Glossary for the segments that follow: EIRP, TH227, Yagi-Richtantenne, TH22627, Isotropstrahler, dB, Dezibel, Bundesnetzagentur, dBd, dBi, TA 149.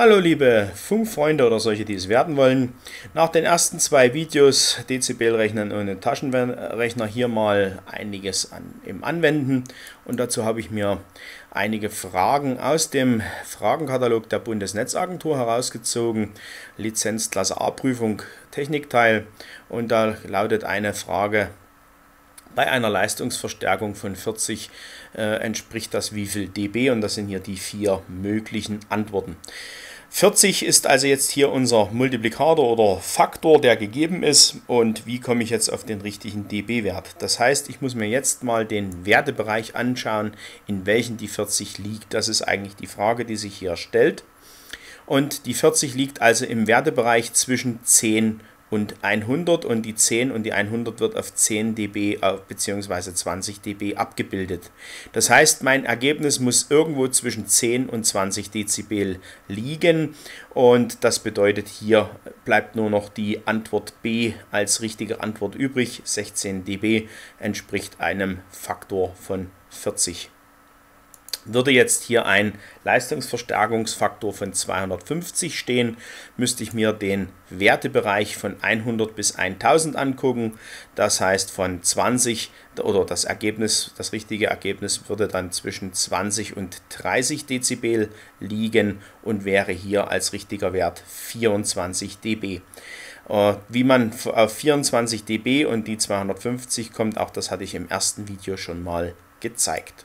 Hallo liebe Funkfreunde oder solche, die es werden wollen. Nach den ersten zwei Videos Dezibelrechnern ohne Taschenrechner hier mal einiges im Anwenden. Und dazu habe ich mir einige Fragen aus dem Fragenkatalog der Bundesnetzagentur herausgezogen. Lizenzklasse A Prüfung Technikteil. Und da lautet eine Frage: Bei einer Leistungsverstärkung von 40 entspricht das wie viel dB? Und das sind hier die vier möglichen Antworten. 40 ist also jetzt hier unser Multiplikator oder Faktor, der gegeben ist. Und wie komme ich jetzt auf den richtigen dB-Wert? Das heißt, ich muss mir jetzt mal den Wertebereich anschauen, in welchen die 40 liegt. Das ist eigentlich die Frage, die sich hier stellt. Und die 40 liegt also im Wertebereich zwischen 10 und 100, und die 10 und die 100 wird auf 10 dB bzw. 20 dB abgebildet. Das heißt, mein Ergebnis muss irgendwo zwischen 10 und 20 Dezibel liegen, und das bedeutet, hier bleibt nur noch die Antwort B als richtige Antwort übrig. 16 dB entspricht einem Faktor von 40. Würde jetzt hier ein Leistungsverstärkungsfaktor von 250 stehen, müsste ich mir den Wertebereich von 100 bis 1000 angucken. Das heißt, von 20 oder das richtige Ergebnis würde dann zwischen 20 und 30 Dezibel liegen und wäre hier als richtiger Wert 24 dB. Wie man auf 24 dB und die 250 kommt, auch das hatte ich im ersten Video schon mal gezeigt.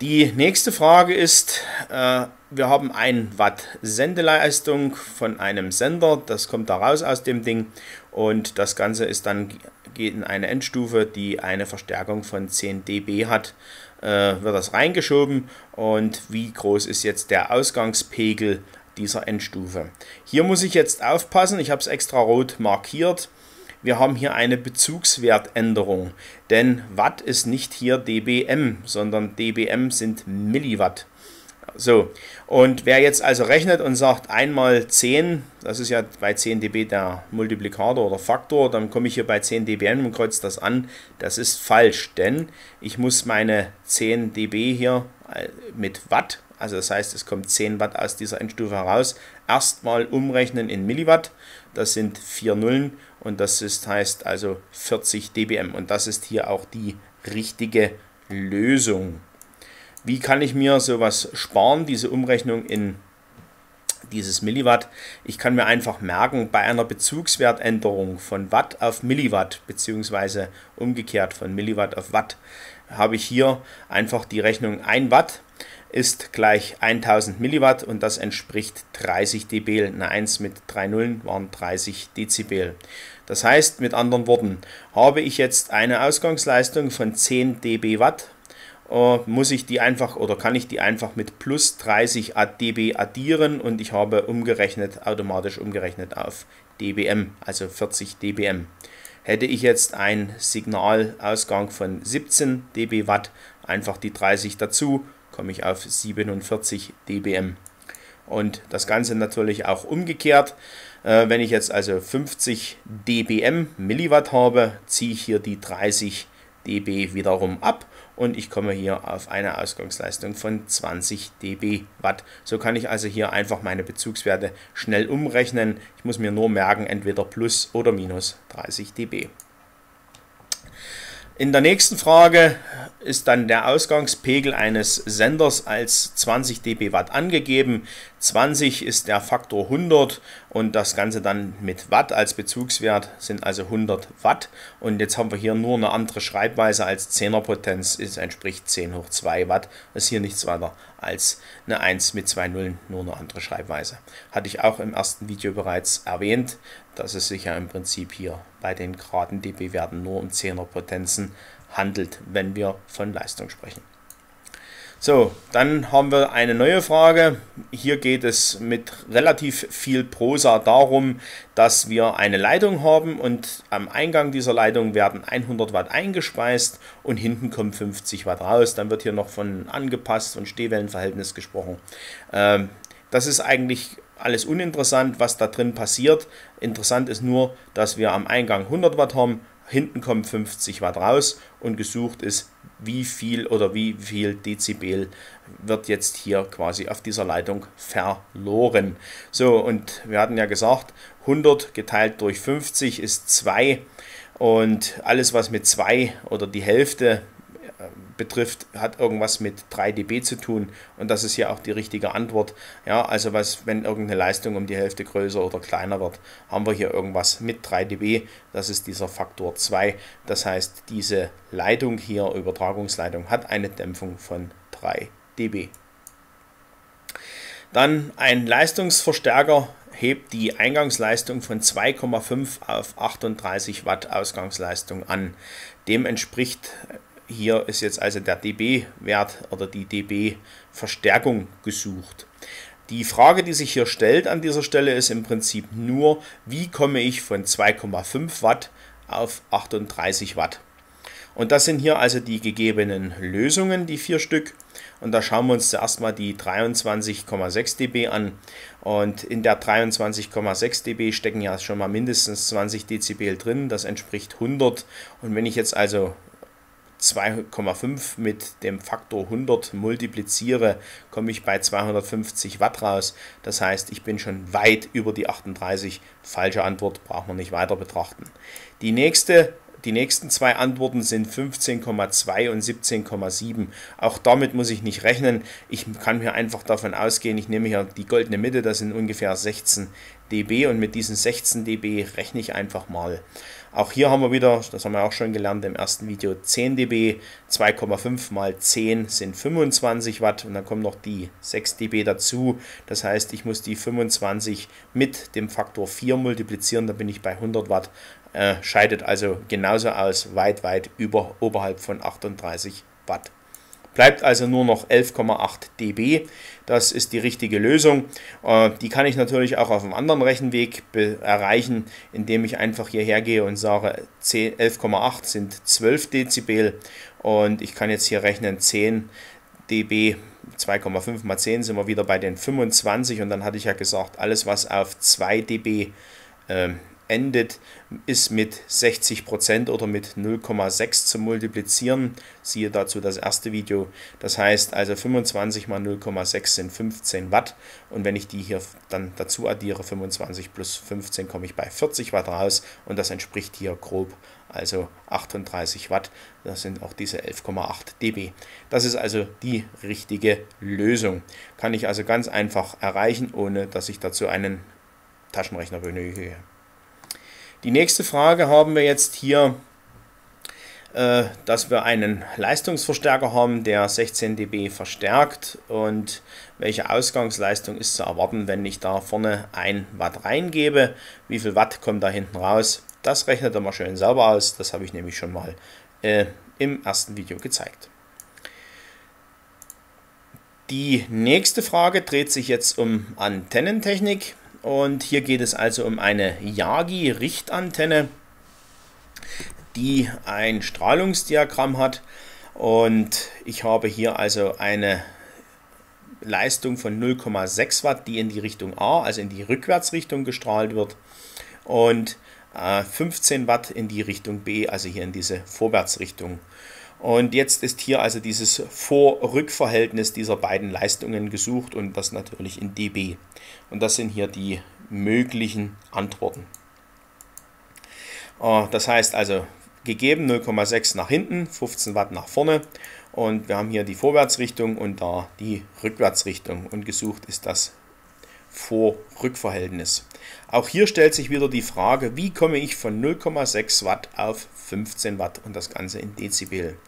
Die nächste Frage ist, wir haben 1 Watt Sendeleistung von einem Sender, das kommt da raus aus dem Ding, und das Ganze ist dann, geht in eine Endstufe, die eine Verstärkung von 10 dB hat, wird das reingeschoben, und wie groß ist jetzt der Ausgangspegel dieser Endstufe? Hier muss ich jetzt aufpassen, ich habe es extra rot markiert. Wir haben hier eine Bezugswertänderung, denn Watt ist nicht hier dBm, sondern dBm sind Milliwatt. So, und wer jetzt also rechnet und sagt, einmal 10, das ist ja bei 10 dB der Multiplikator oder Faktor, dann komme ich hier bei 10 dBm und kreuze das an, das ist falsch, denn ich muss meine 10 dB hier mit Watt, also das heißt, es kommt 10 Watt aus dieser Endstufe heraus, erstmal umrechnen in Milliwatt, das sind 4 Nullen, und das heißt also 40 dBm, und das ist hier auch die richtige Lösung. Wie kann ich mir sowas sparen, diese Umrechnung in dieses Milliwatt? Ich kann mir einfach merken, bei einer Bezugswertänderung von Watt auf Milliwatt, beziehungsweise umgekehrt von Milliwatt auf Watt, habe ich hier einfach die Rechnung 1 Watt ist gleich 1000 Milliwatt, und das entspricht 30 dB. Eine 1 mit 3 Nullen waren 30 Dezibel. Das heißt, mit anderen Worten, habe ich jetzt eine Ausgangsleistung von 10 dB Watt, muss ich die einfach oder kann ich die einfach mit plus 30 dB addieren, und ich habe umgerechnet, automatisch umgerechnet auf dBm, also 40 dBm. Hätte ich jetzt einen Signalausgang von 17 dB Watt, einfach die 30 dazu, komme ich auf 47 dBm. Und das Ganze natürlich auch umgekehrt. Wenn ich jetzt also 50 dBm Milliwatt habe, ziehe ich hier die 30 dB wiederum ab, und ich komme hier auf eine Ausgangsleistung von 20 dB Watt. So kann ich also hier einfach meine Bezugswerte schnell umrechnen. Ich muss mir nur merken, entweder plus oder minus 30 dB. In der nächsten Frage ist dann der Ausgangspegel eines Senders als 20 dB Watt angegeben. 20 ist der Faktor 100, und das Ganze dann mit Watt als Bezugswert sind also 100 Watt. Und jetzt haben wir hier nur eine andere Schreibweise als 10er Potenz, es entspricht 10 hoch 2 Watt. Das ist hier nichts weiter als eine 1 mit 2 Nullen, nur eine andere Schreibweise. Hatte ich auch im ersten Video bereits erwähnt, dass es sich ja im Prinzip hier bei den geraden dB-Werten nur um 10er Potenzen handelt, wenn wir von Leistung sprechen. So, dann haben wir eine neue Frage. Hier geht es mit relativ viel Prosa darum, dass wir eine Leitung haben, und am Eingang dieser Leitung werden 100 Watt eingespeist und hinten kommen 50 Watt raus. Dann wird hier noch von angepasst und Stehwellenverhältnis gesprochen. Das ist eigentlich alles uninteressant, was da drin passiert. Interessant ist nur, dass wir am Eingang 100 Watt haben, hinten kommen 50 Watt raus, und gesucht ist, wie viel Dezibel wird jetzt hier quasi auf dieser Leitung verloren. So, und wir hatten ja gesagt, 100 geteilt durch 50 ist 2 und alles, was mit 2 oder die Hälfte betrifft, hat irgendwas mit 3 dB zu tun und das ist hier auch die richtige Antwort. Ja, also wenn irgendeine Leistung um die Hälfte größer oder kleiner wird, haben wir hier irgendwas mit 3 dB, das ist dieser Faktor 2. Das heißt, diese Leitung hier, Übertragungsleitung, hat eine Dämpfung von 3 dB. Dann ein Leistungsverstärker hebt die Eingangsleistung von 2,5 auf 38 Watt Ausgangsleistung an. Dem entspricht hier ist jetzt also der dB-Wert oder die dB-Verstärkung gesucht. Die Frage, die sich hier stellt an dieser Stelle, ist im Prinzip nur, wie komme ich von 2,5 Watt auf 38 Watt? Und das sind hier also die gegebenen Lösungen, die 4 Stück. Und da schauen wir uns zuerst mal die 23,6 dB an. Und in der 23,6 dB stecken ja schon mal mindestens 20 Dezibel drin. Das entspricht 100. Und wenn ich jetzt also 2,5 mit dem Faktor 100 multipliziere, komme ich bei 250 Watt raus. Das heißt, ich bin schon weit über die 38. Falsche Antwort, braucht man nicht weiter betrachten. Die nächsten zwei Antworten sind 15,2 und 17,7. Auch damit muss ich nicht rechnen. Ich kann hier einfach davon ausgehen, ich nehme hier die goldene Mitte, das sind ungefähr 16 dB und mit diesen 16 dB rechne ich einfach mal. Auch hier haben wir wieder, das haben wir auch schon gelernt im ersten Video, 10 dB, 2,5 mal 10 sind 25 Watt und dann kommen noch die 6 dB dazu. Das heißt, ich muss die 25 mit dem Faktor 4 multiplizieren, da bin ich bei 100 Watt. Scheidet also genauso aus, weit oberhalb von 38 Watt. Bleibt also nur noch 11,8 dB. Das ist die richtige Lösung. Die kann ich natürlich auch auf einem anderen Rechenweg erreichen, indem ich einfach hierher gehe und sage, 11,8 sind 12 Dezibel. Und ich kann jetzt hier rechnen, 10 dB, 2,5 mal 10 sind wir wieder bei den 25. Und dann hatte ich ja gesagt, alles was auf 2 dB endet, ist mit 60% oder mit 0,6 zu multiplizieren. Siehe dazu das erste Video. Das heißt also 25 mal 0,6 sind 15 Watt und wenn ich die hier dann dazu addiere, 25 plus 15, komme ich bei 40 Watt raus und das entspricht hier grob also 38 Watt. Das sind auch diese 11,8 dB. Das ist also die richtige Lösung. Kann ich also ganz einfach erreichen, ohne dass ich dazu einen Taschenrechner benötige. Die nächste Frage haben wir jetzt hier, dass wir einen Leistungsverstärker haben, der 16 dB verstärkt und welche Ausgangsleistung ist zu erwarten, wenn ich da vorne 1 Watt reingebe, wie viel Watt kommt da hinten raus, das rechnet er mal schön sauber aus, das habe ich nämlich schon mal im ersten Video gezeigt. Die nächste Frage dreht sich jetzt um Antennentechnik. Und hier geht es also um eine Yagi-Richtantenne, die ein Strahlungsdiagramm hat. Und ich habe hier also eine Leistung von 0,6 Watt, die in die Richtung A, also in die Rückwärtsrichtung gestrahlt wird. Und 15 Watt in die Richtung B, also hier in diese Vorwärtsrichtung. Und jetzt ist hier also dieses Vor-Rück-Verhältnis dieser beiden Leistungen gesucht und das natürlich in dB. Und das sind hier die möglichen Antworten. Das heißt also, gegeben 0,6 nach hinten, 15 Watt nach vorne. Und wir haben hier die Vorwärtsrichtung und da die Rückwärtsrichtung. Und gesucht ist das Vor-Rück-Verhältnis. Auch hier stellt sich wieder die Frage, wie komme ich von 0,6 Watt auf 15 Watt und das Ganze in Dezibel.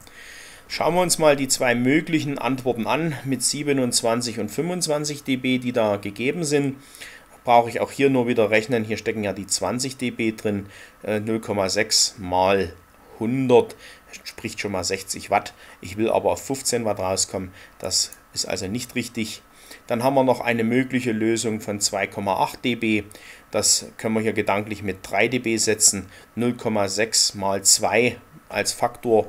Schauen wir uns mal die zwei möglichen Antworten an, mit 27 und 25 dB, die da gegeben sind. Brauche ich auch hier nur wieder rechnen, hier stecken ja die 20 dB drin, 0,6 mal 100, spricht schon mal 60 Watt. Ich will aber auf 15 Watt rauskommen, das ist also nicht richtig. Dann haben wir noch eine mögliche Lösung von 2,8 dB. Das können wir hier gedanklich mit 3 dB setzen. 0,6 mal 2 als Faktor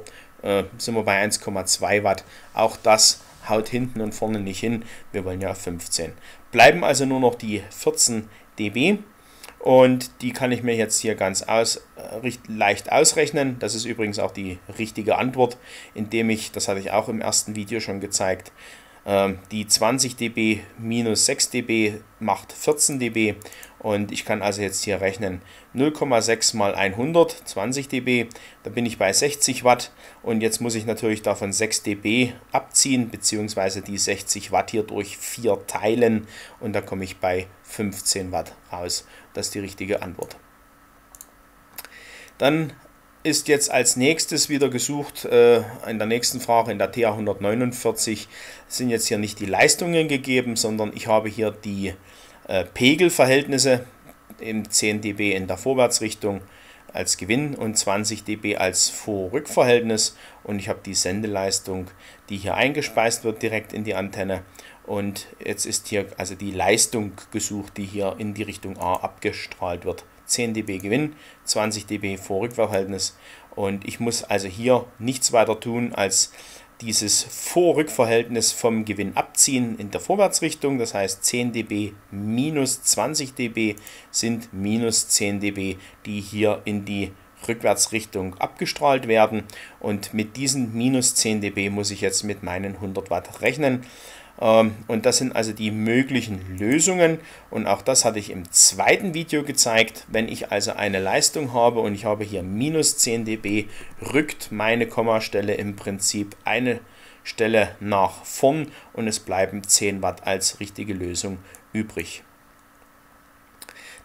sind wir bei 1,2 Watt. Auch das haut hinten und vorne nicht hin. Wir wollen ja 15. Bleiben also nur noch die 14 dB. Und die kann ich mir jetzt hier ganz leicht ausrechnen. Das ist übrigens auch die richtige Antwort, indem ich, das hatte ich auch im ersten Video schon gezeigt, die 20 dB minus 6 dB macht 14 dB. Und ich kann also jetzt hier rechnen 0,6 mal 100, 20 dB, da bin ich bei 60 Watt. Und jetzt muss ich natürlich davon 6 dB abziehen, beziehungsweise die 60 Watt hier durch 4 teilen. Und da komme ich bei 15 Watt raus. Das ist die richtige Antwort. Dann ist jetzt als nächstes wieder gesucht, in der nächsten Frage, in der TA 149, sind jetzt hier nicht die Leistungen gegeben, sondern ich habe hier die Pegelverhältnisse im 10 dB in der Vorwärtsrichtung als Gewinn und 20 dB als Vor-Rück-Verhältnis, und ich habe die Sendeleistung, die hier eingespeist wird direkt in die Antenne, und jetzt ist hier also die Leistung gesucht, die hier in die Richtung A abgestrahlt wird. 10 dB Gewinn, 20 dB Vor-Rück-Verhältnis, und ich muss also hier nichts weiter tun als dieses Vor-Rück-Verhältnis vom Gewinn abziehen in der Vorwärtsrichtung, das heißt 10 dB minus 20 dB sind minus 10 dB, die hier in die Rückwärtsrichtung abgestrahlt werden, und mit diesen minus 10 dB muss ich jetzt mit meinen 100 Watt rechnen. Und das sind also die möglichen Lösungen, und auch das hatte ich im zweiten Video gezeigt. Wenn ich also eine Leistung habe und ich habe hier minus 10 dB, rückt meine Kommastelle im Prinzip eine Stelle nach vorn und es bleiben 10 Watt als richtige Lösung übrig.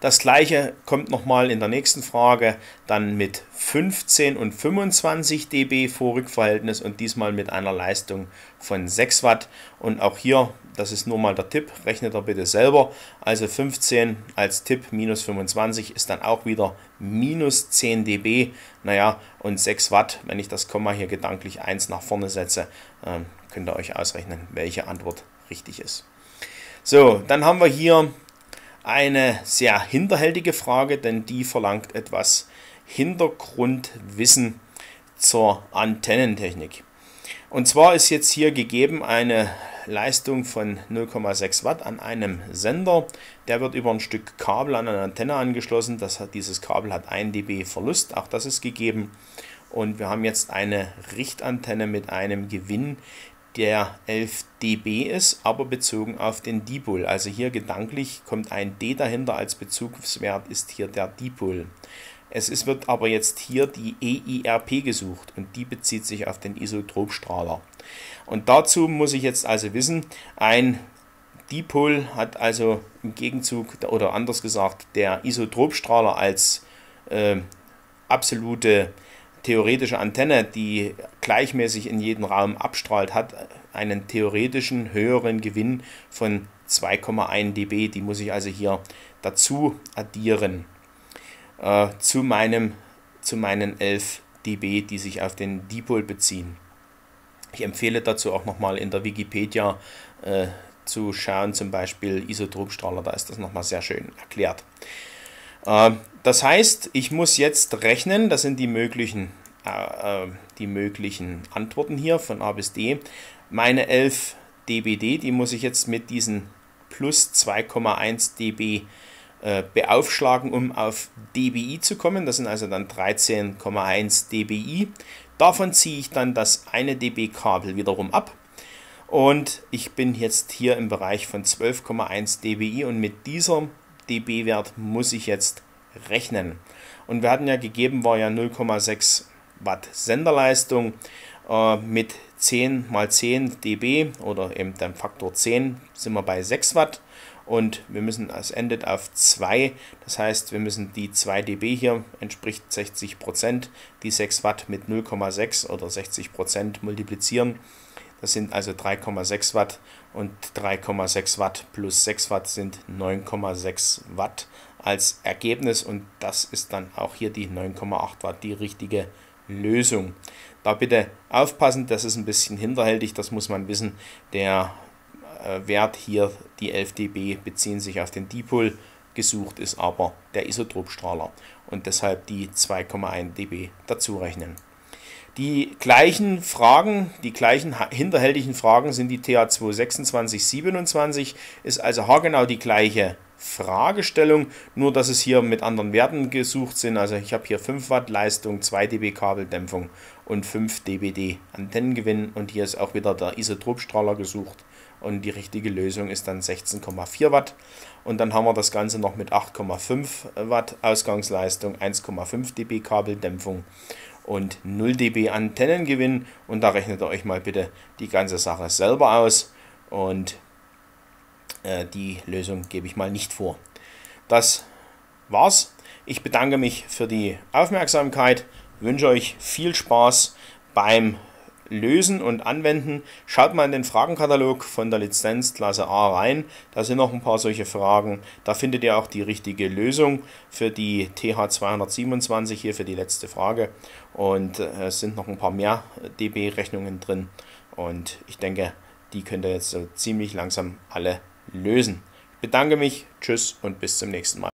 Das gleiche kommt nochmal in der nächsten Frage, dann mit 15 und 25 dB Vorrückverhältnis und diesmal mit einer Leistung von 6 Watt. Und auch hier, das ist nur mal der Tipp, rechnet er bitte selber. Also 15 als Tipp minus 25 ist dann auch wieder minus 10 dB. Naja, und 6 Watt, wenn ich das Komma hier gedanklich 1 nach vorne setze, könnt ihr euch ausrechnen, welche Antwort richtig ist. So, dann haben wir hier eine sehr hinterhältige Frage, denn die verlangt etwas Hintergrundwissen zur Antennentechnik. Und zwar ist jetzt hier gegeben eine Leistung von 0,6 Watt an einem Sender. Der wird über ein Stück Kabel an eine Antenne angeschlossen. Dieses Kabel hat 1 dB Verlust, auch das ist gegeben. Und wir haben jetzt eine Richtantenne mit einem Gewinn, der 11 dB ist, aber bezogen auf den Dipol. Also hier gedanklich kommt ein D dahinter, als Bezugswert ist hier der Dipol. Wird aber jetzt hier die EIRP gesucht, und die bezieht sich auf den Isotropstrahler. Und dazu muss ich jetzt also wissen, ein Dipol hat also im Gegenzug, oder anders gesagt, der Isotropstrahler als absolute theoretische Antenne, die gleichmäßig in jeden Raum abstrahlt, hat einen theoretischen höheren Gewinn von 2,1 dB. Die muss ich also hier dazu addieren zu meinen 11 dB, die sich auf den Dipol beziehen. Ich empfehle dazu auch nochmal in der Wikipedia zu schauen, zum Beispiel Isotropstrahler, da ist das nochmal sehr schön erklärt. Das heißt, ich muss jetzt rechnen, das sind die möglichen Antworten hier von A bis D. Meine 11 dBd, die muss ich jetzt mit diesen plus 2,1 dB beaufschlagen, um auf dBi zu kommen. Das sind also dann 13,1 dBi. Davon ziehe ich dann das eine dB-Kabel wiederum ab. Und ich bin jetzt hier im Bereich von 12,1 dBi und mit diesem dB-Wert muss ich jetzt rechnen. Und wir hatten ja gegeben, war ja 0,6 Watt Senderleistung mit 10 mal 10 dB oder eben dem Faktor 10 sind wir bei 6 Watt und wir müssen, es endet auf 2, das heißt wir müssen die 2 dB hier, entspricht 60%, die 6 Watt mit 0,6 oder 60% multiplizieren. Das sind also 3,6 Watt und 3,6 Watt plus 6 Watt sind 9,6 Watt als Ergebnis, und das ist dann auch hier die 9,8 Watt, die richtige Lösung. Da bitte aufpassen, das ist ein bisschen hinterhältig, das muss man wissen. Der Wert hier, die 11 dB, beziehen sich auf den Dipol, gesucht ist aber der Isotropstrahler und deshalb die 2,1 dB dazu rechnen. Die gleichen Fragen, die gleichen hinterhältigen Fragen sind die TH22627, ist also haargenau die gleiche Fragestellung, nur dass es hier mit anderen Werten gesucht sind. Also ich habe hier 5 Watt Leistung, 2 dB Kabeldämpfung und 5 dBd Antennengewinn, und hier ist auch wieder der Isotropstrahler gesucht und die richtige Lösung ist dann 16,4 Watt. Und dann haben wir das Ganze noch mit 8,5 Watt Ausgangsleistung, 1,5 dB Kabeldämpfung und 0 dB Antennengewinn, und da rechnet ihr euch mal bitte die ganze Sache selber aus, und die Lösung gebe ich mal nicht vor. Das war's. Ich bedanke mich für die Aufmerksamkeit, wünsche euch viel Spaß beim Lösen und Anwenden. Schaut mal in den Fragenkatalog von der Lizenzklasse A rein, da sind noch ein paar solche Fragen. Da findet ihr auch die richtige Lösung für die TH227 hier für die letzte Frage, und es sind noch ein paar mehr dB-Rechnungen drin, und ich denke, die könnt ihr jetzt so ziemlich langsam alle lösen. Ich bedanke mich, tschüss und bis zum nächsten Mal.